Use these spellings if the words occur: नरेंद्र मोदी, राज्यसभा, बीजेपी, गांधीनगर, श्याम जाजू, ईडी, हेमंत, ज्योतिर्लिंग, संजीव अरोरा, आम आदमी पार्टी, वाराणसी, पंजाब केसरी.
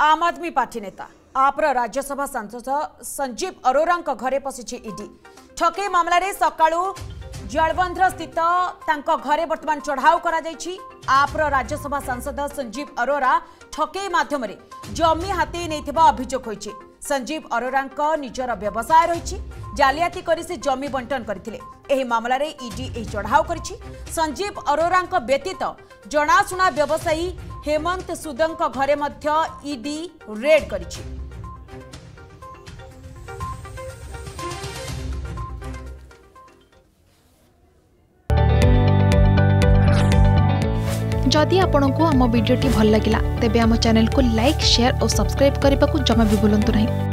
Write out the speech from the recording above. आम आदमी पार्टी नेता आपर राज्यसभा सांसद संजीव अरोरा घरे पशिछि ईडी ठके मामलें सकाळू जलबंध्र स्थित घरे बर्तमान चढ़ाऊ करा जायछि। आपर राज्यसभा सांसद संजीव अरोरा ठके माध्यम जमी हाती नैथिबा अभियोग होइछि। संजीव अरोरा निजर व्यवसाय रही जालियाती करी से जमी बंटन करथिले। मामला रे ईडी चढ़ाऊ करिछि। संजीव अरोरा व्यतीत जनाशुना व्यवसायी हेमंत सुदंक घरे मध्य ईडी रेड करिछि। जदि आपंक आम भिडी भल लगा तेब आम चैनल को लाइक, शेयर और सब्सक्राइब करने को जमा भी भूलु नहीं।